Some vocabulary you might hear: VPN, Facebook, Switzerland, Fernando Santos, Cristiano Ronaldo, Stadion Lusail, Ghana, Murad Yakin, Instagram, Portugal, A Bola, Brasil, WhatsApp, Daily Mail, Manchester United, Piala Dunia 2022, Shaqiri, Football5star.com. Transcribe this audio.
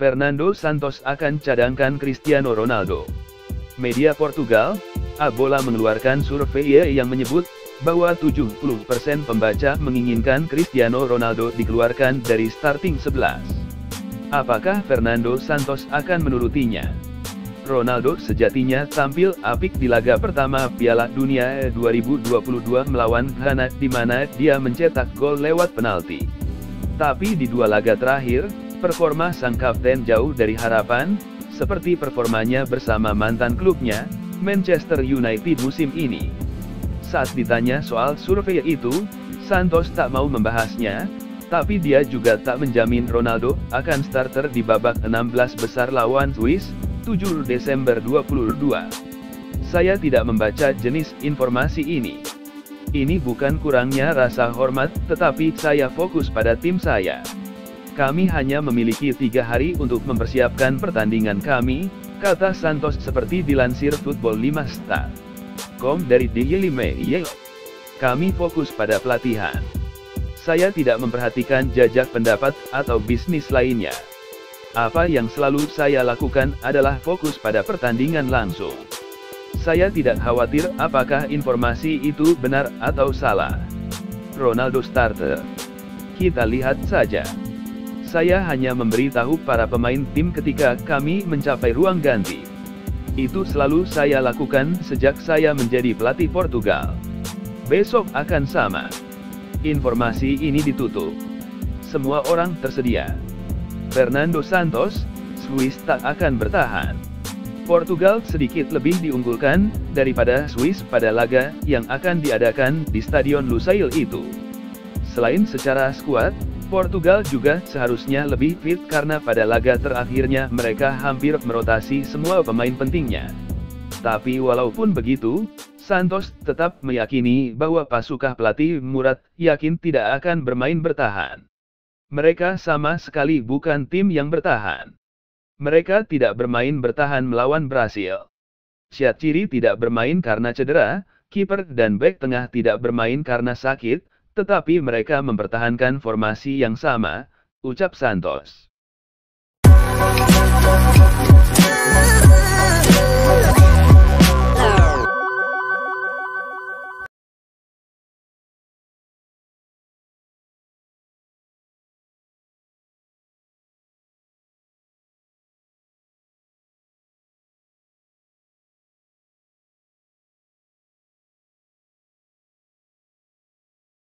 Fernando Santos akan cadangkan Cristiano Ronaldo. Media Portugal, A Bola mengeluarkan survei yang menyebut bahwa 70% pembaca menginginkan Cristiano Ronaldo dikeluarkan dari starting 11. Apakah Fernando Santos akan menurutinya? Ronaldo sejatinya tampil apik di laga pertama Piala Dunia 2022 melawan Ghana, di mana dia mencetak gol lewat penalti. Tapi di dua laga terakhir, performa sang kapten jauh dari harapan, seperti performanya bersama mantan klubnya, Manchester United musim ini. Saat ditanya soal survei itu, Santos tak mau membahasnya, tapi dia juga tak menjamin Ronaldo akan starter di babak 16 besar lawan Swiss, 7 Desember 2022. Saya tidak membaca jenis informasi ini. Ini bukan kurangnya rasa hormat, tetapi saya fokus pada tim saya. Kami hanya memiliki 3 hari untuk mempersiapkan pertandingan kami, kata Santos seperti dilansir Football5star.com dari Daily Mail. Kami fokus pada pelatihan. Saya tidak memperhatikan jajak pendapat atau bisnis lainnya. Apa yang selalu saya lakukan adalah fokus pada pertandingan langsung. Saya tidak khawatir apakah informasi itu benar atau salah. Ronaldo starter. Kita lihat saja. Saya hanya memberitahu para pemain tim ketika kami mencapai ruang ganti. Itu selalu saya lakukan sejak saya menjadi pelatih Portugal. Besok akan sama. Informasi ini ditutup. Semua orang tersedia. Fernando Santos, Swiss tak akan bertahan. Portugal sedikit lebih diunggulkan daripada Swiss pada laga yang akan diadakan di Stadion Lusail itu. Selain secara skuad, Portugal juga seharusnya lebih fit karena pada laga terakhirnya mereka hampir merotasi semua pemain pentingnya. Tapi walaupun begitu, Santos tetap meyakini bahwa pasukan pelatih Murad Yakin tidak akan bermain bertahan. Mereka sama sekali bukan tim yang bertahan. Mereka tidak bermain bertahan melawan Brasil. Shaqiri tidak bermain karena cedera, kiper dan bek tengah tidak bermain karena sakit, tetapi mereka mempertahankan formasi yang sama, ucap Santos.